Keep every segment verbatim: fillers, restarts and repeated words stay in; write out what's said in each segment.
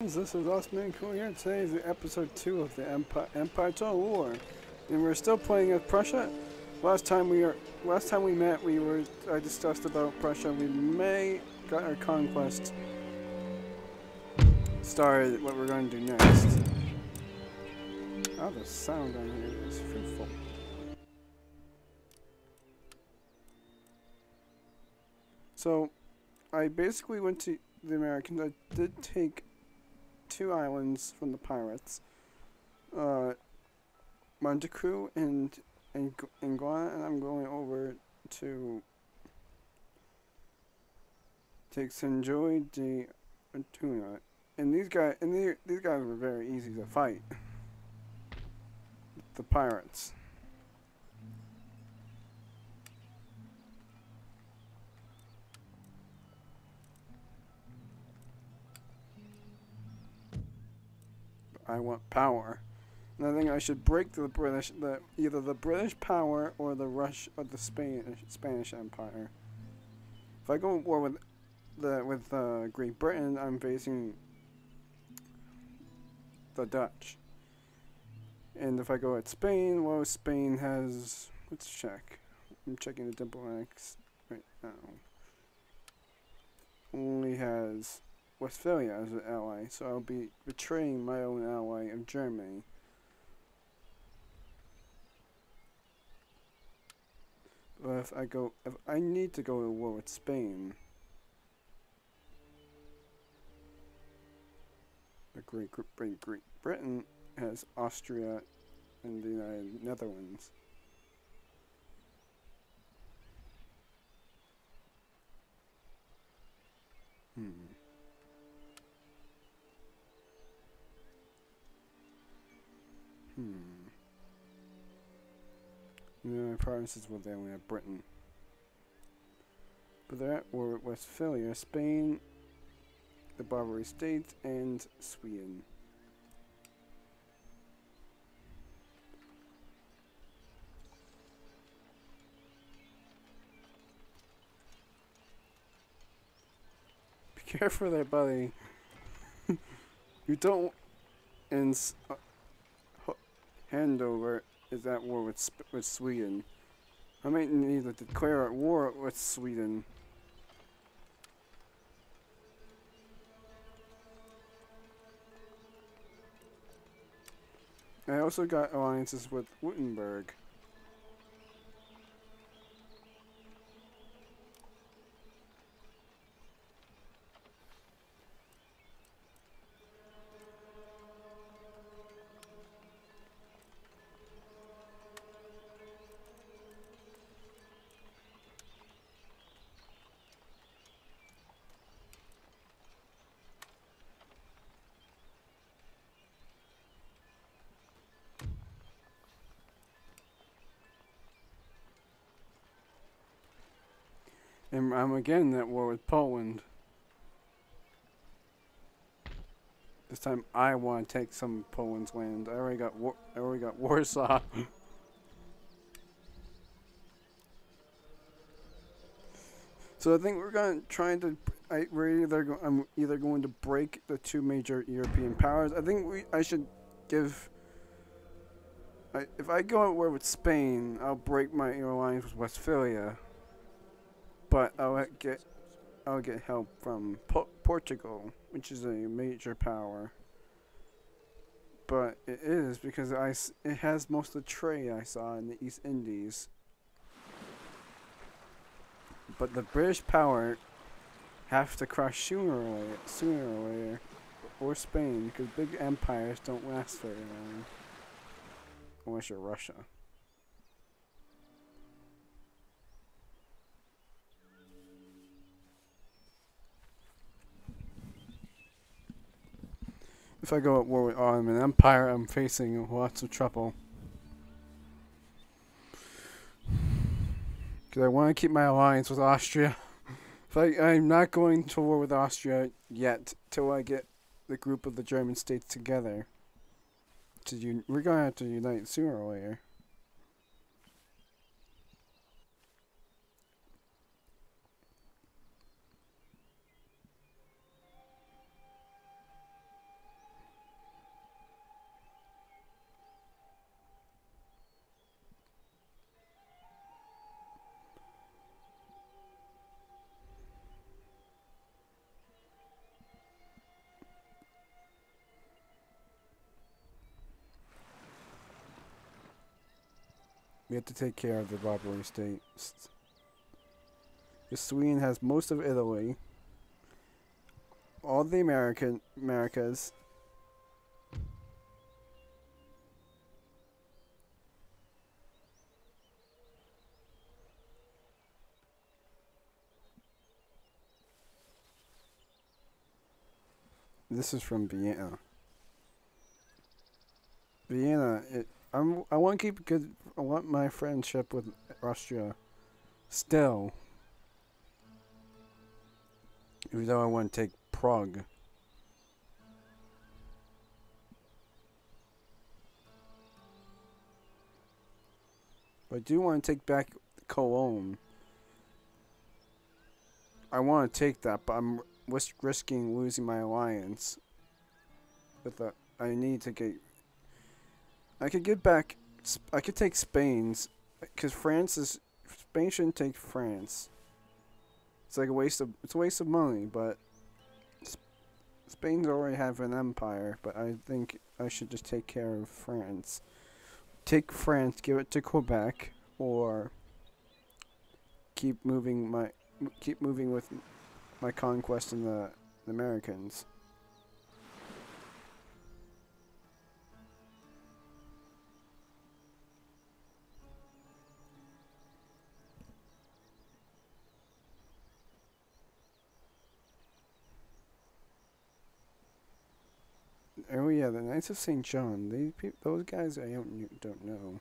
This is Lost Man Cool here. Today is episode two of the Empire, Empire Total War, and we're still playing as Prussia. Last time we are, last time we met, we were I discussed about Prussia. We may got our conquest started. What we're going to do next? Oh, the sound on here is fruitful. So, I basically went to the Americans. I did take two islands from the pirates, uh, Montecu and, and and Guana, and I'm going over to take Sanjoy de Antuna. And these guys, and they, these guys were very easy to fight. The pirates. I want power, and I think I should break the British, the either the British power or the Rush or the Spanish Spanish Empire. If I go to war with the with uh, Great Britain, I'm facing the Dutch, and if I go at Spain, well, Spain has. Let's check. I'm checking the diplomatics right now. Only has Westphalia as an ally, so I'll be betraying my own ally of Germany. But if I go, if I need to go to war with Spain, the Great Great Great Britain has Austria and the United Netherlands. Hmm. Hmm. The you know, provinces will then we have Britain. But they're at war with Westphalia, Spain, the Barbary States, and Sweden. Be careful there, buddy. You don't. And. Uh, Handover is at war with Sp with Sweden. I might need to declare at war with Sweden. I also got alliances with Württemberg. And I'm again at war with Poland. This time I want to take some of Poland's land. I already got war I already got Warsaw. So I think we're going to try to I we're either go, I'm either going to break the two major European powers. I think we I should give I, if I go at war with Spain, I'll break my alliance with Westphalia. But I'll get, I'll get help from po Portugal, which is a major power. But it is because I s it has most of the trade I saw in the East Indies. But the British power have to crash sooner or later, sooner or later, or Spain, because big empires don't last very long, unless you're Russia. If I go at war with Ottoman Empire, I'm facing lots of trouble. Because I want to keep my alliance with Austria. If I, I'm not going to war with Austria yet, till I get the group of the German states together. To un we're going to have to unite sooner or later. We have to take care of the Barbary States. The Sweden has most of Italy, all the American Americas, This is from Vienna. Vienna, it, I'm, I want to keep good. I want my friendship with Austria still, even though I want to take Prague. But I do want to take back Cologne. I want to take that, but I'm was risking losing my alliance with the, I need to get, I could get back, I could take Spain's, because France is, Spain shouldn't take France. It's like a waste of, it's a waste of money, but Spain's already have an empire, but I think I should just take care of France. Take France, give it to Quebec, or keep moving my, keep moving with my conquest in the, the Americans. Oh yeah, the Knights of St John. These peop those guys, I don't don't know.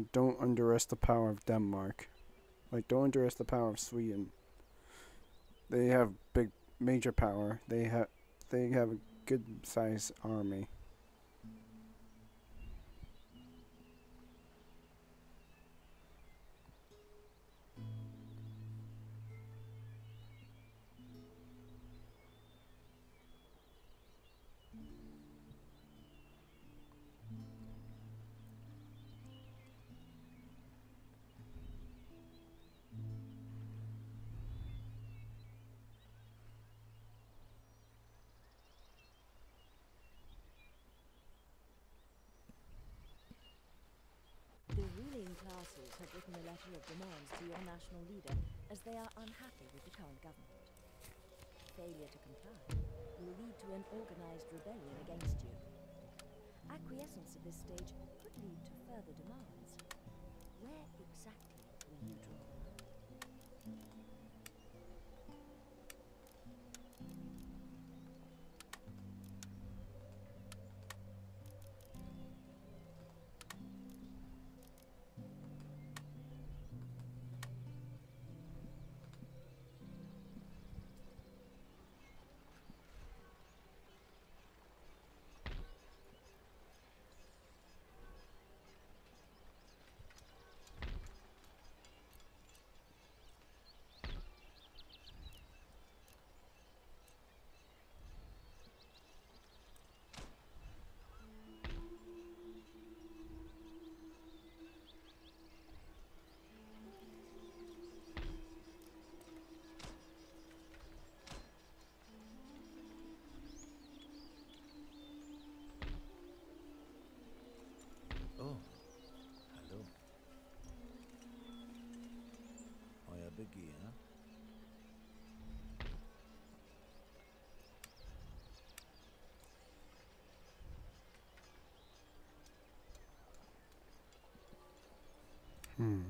Like, don't underestimate the power of Denmark. Like, don't underestimate the power of Sweden. They have big, major power. They have, they have a good-sized army. Classes have written a letter of demands to your national leader as they are unhappy with the current government. Failure to comply will lead to an organized rebellion against you. Acquiescence at this stage could lead to further demands. Where exactly will you draw? Begin. Hmm.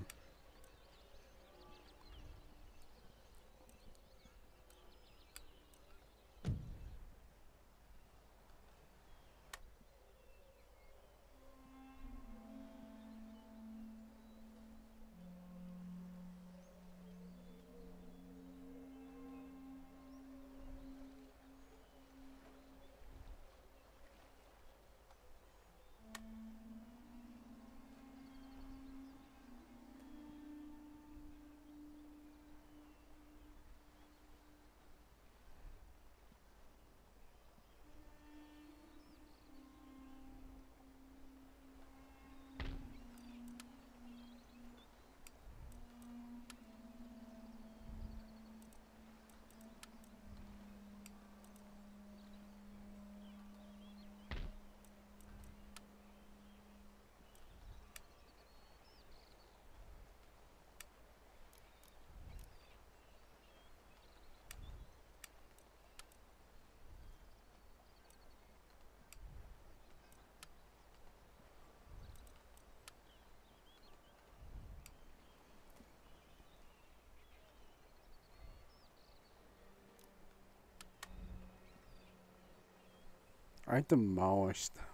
I demolished them.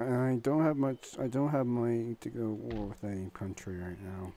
I don't have much, I don't have money to go to war with any country right now.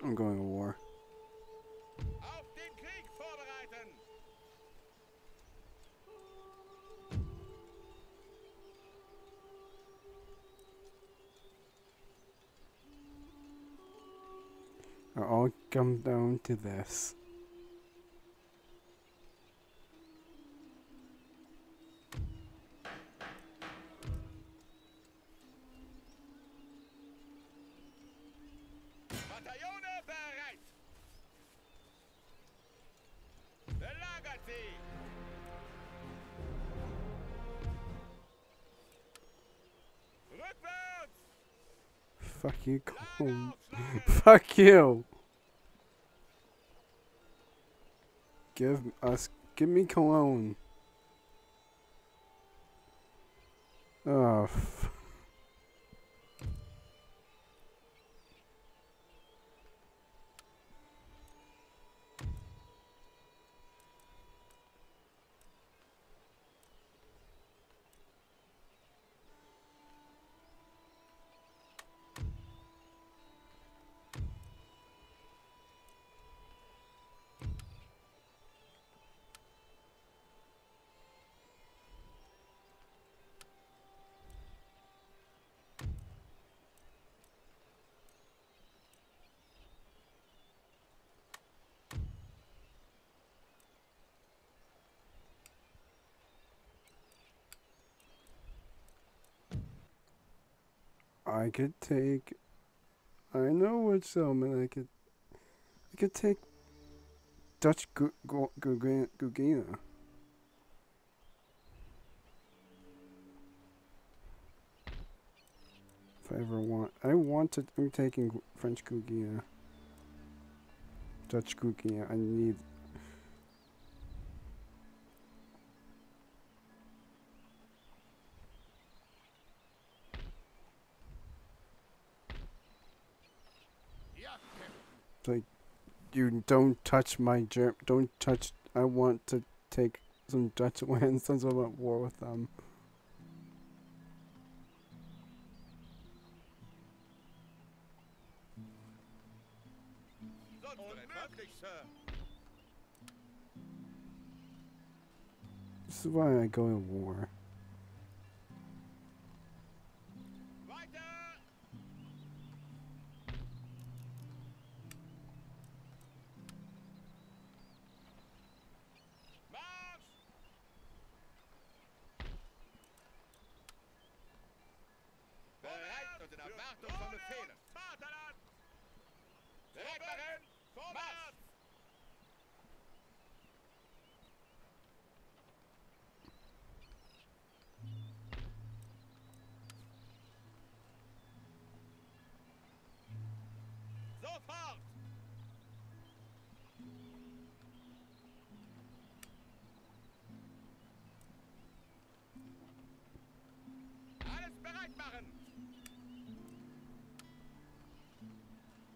I'm going to war. It all comes down to this. Fuck you, Cologne. Fuck you. Give us, give me Cologne. Oh, fuck. I could take, I know which settlement I could, I could take Dutch Gu- Gu- Gu- Gu- Guyana. If I ever want, I want to, I'm taking French Guyana. Dutch Guyana, I need. Like, you don't touch my germ, don't touch, I want to take some Dutch lands since I'm at war with them. This is why I go to war. in Erwartung von Befehlen. Direkt darin! Vorwärts! Sofort! Alles bereit machen!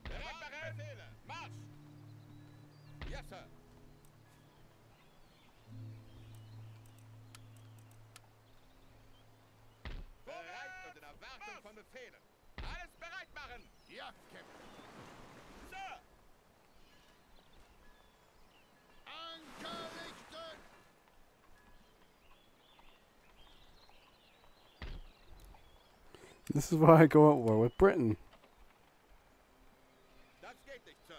Bereit machen! Marsch! Yes, sir! Bereit und in Erwartung von Befehlen! Alles bereit machen! Ja, Captain! Anker richten! This is why I go at war with Britain. Das geht nicht, Sir.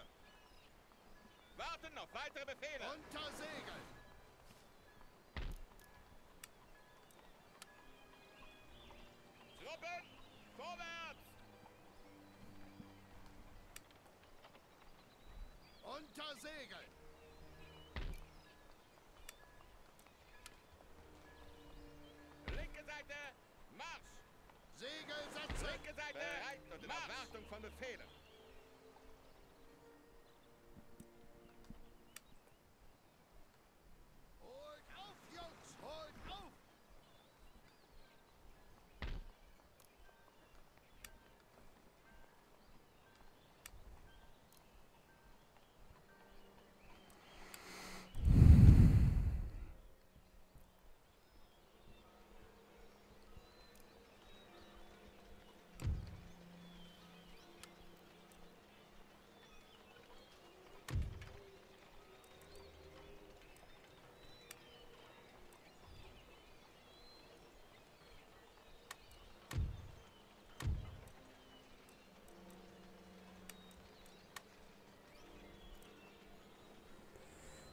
Warten auf weitere Befehle. Unter Segel. Truppen, vorwärts. Unter Segel! Linke Seite, Marsch! Segel setzen! Linke Seite, bereit und in Erwartung von Befehlen! Holt auf, Jungs! Holt auf!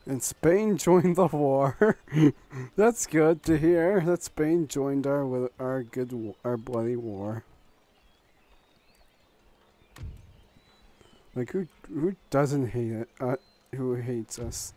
And Spain joined the war. That's good to hear. That Spain joined our with our good our bloody war. Like who who doesn't hate it? Uh, who hates us?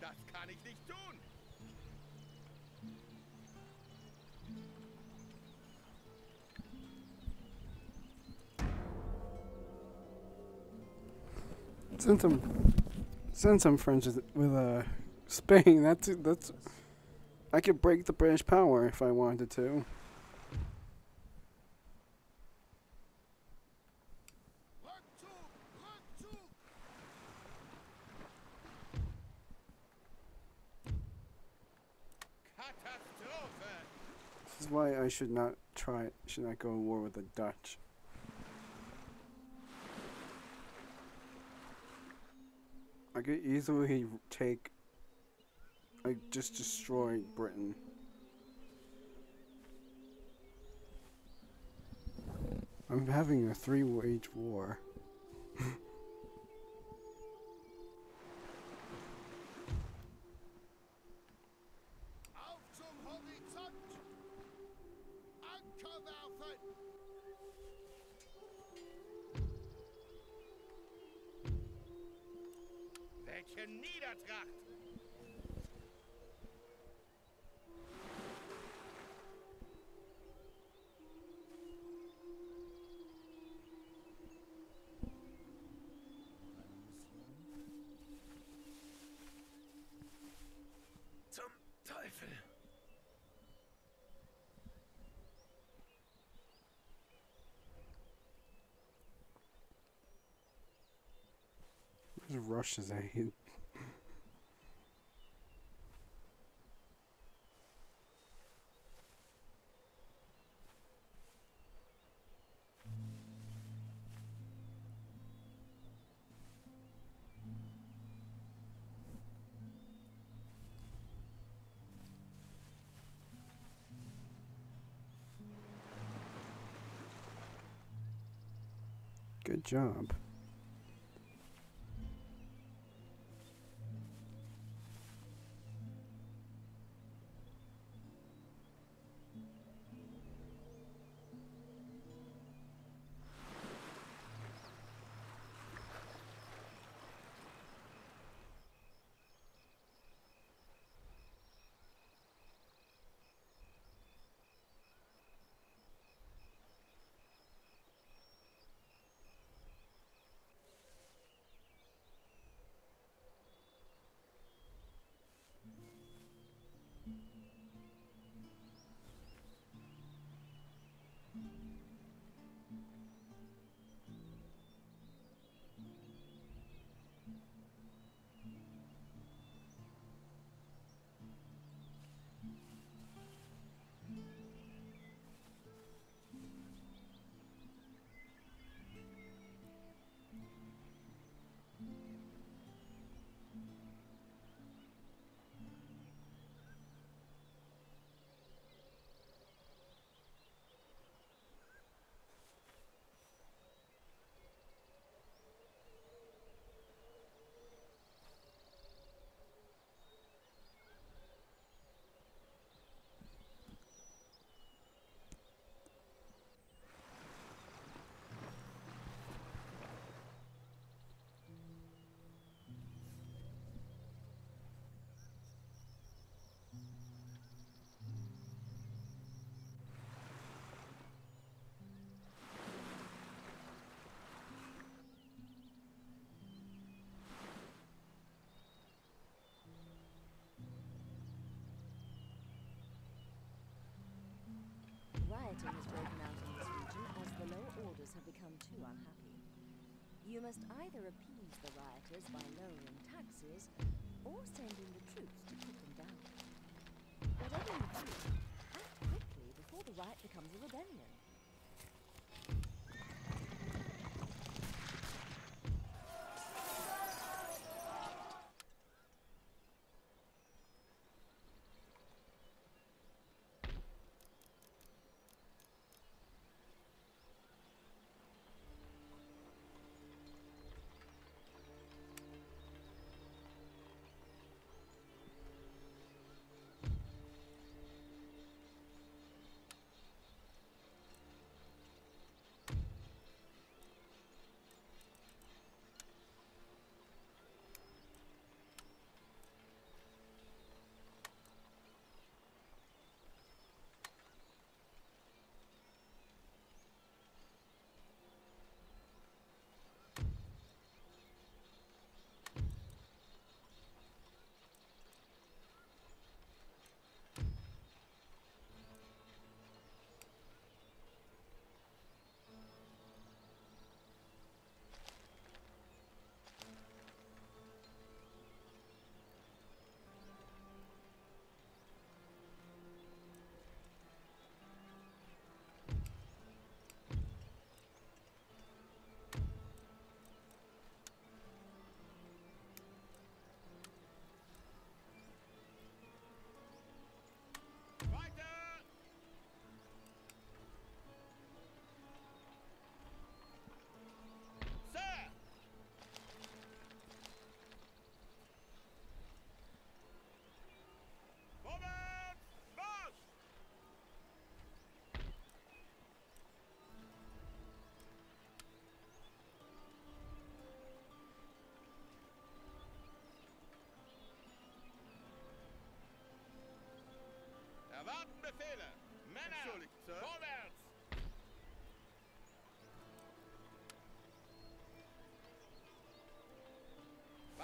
Das kann ich nicht tun! Since I'm, since I'm friends with, with uh, Spain, that's that's I could break the British power if I wanted to. is why I should not try, should not go to war with the Dutch. I could easily take, like, just destroy Britain. I'm having a three-wage war. Welche Niedertracht! Russia's aid. Good job. Rioting has broken out in this region as the lower orders have become too unhappy. You must either appease the rioters by lowering taxes, or send in the troops to keep them down. Whatever you do, act quickly before the riot becomes a rebellion.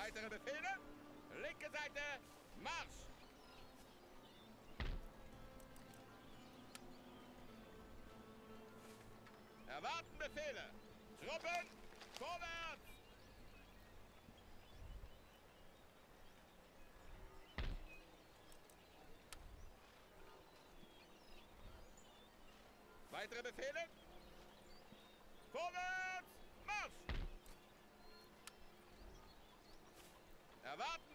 Weitere Befehle? Linke Seite, Marsch! Erwarten Befehle! Truppen, vorwärts! Weitere Befehle? Vorwärts! Marsch! Erwarten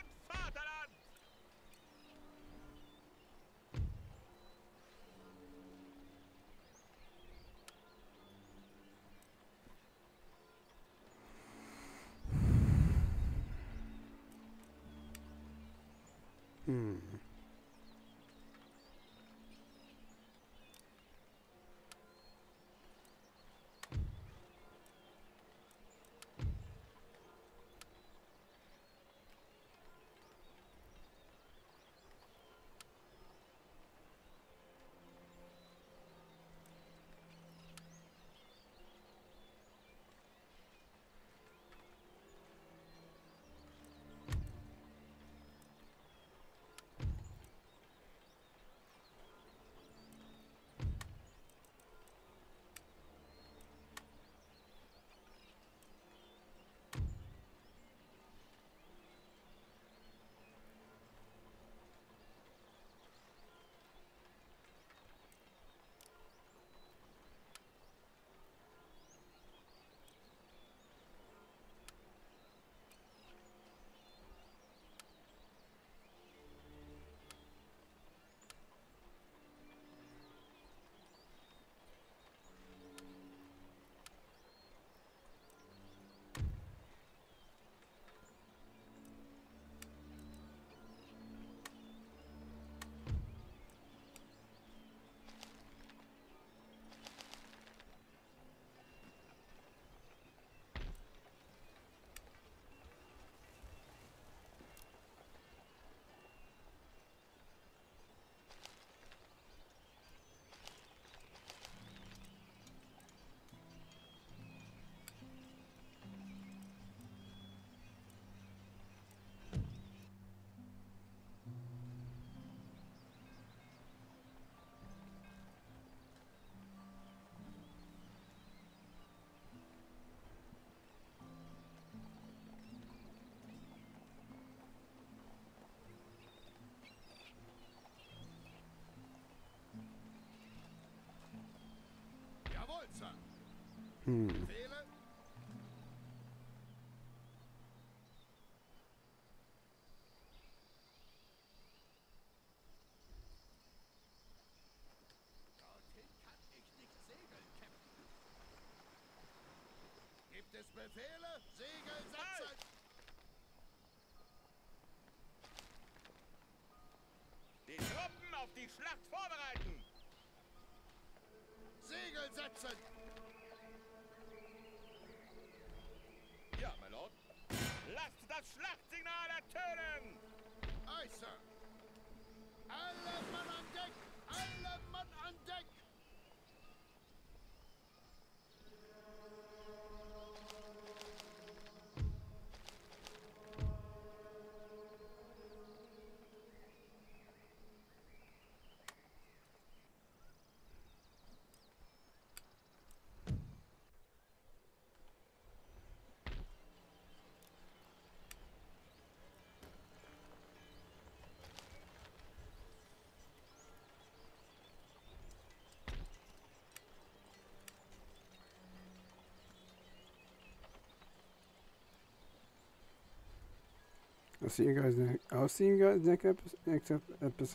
und Vaterland! Hmm. Hmm. Gibt es Befehle? Segel setzen! Die Truppen auf die Schlacht vorbereiten! Segel setzen! Lasst das Schlachtsignal ertönen! Aye, Sir! Alle Mann an Deck! Alle Mann an Deck! I'll see you guys next. I'll see you guys next episode. Next episode.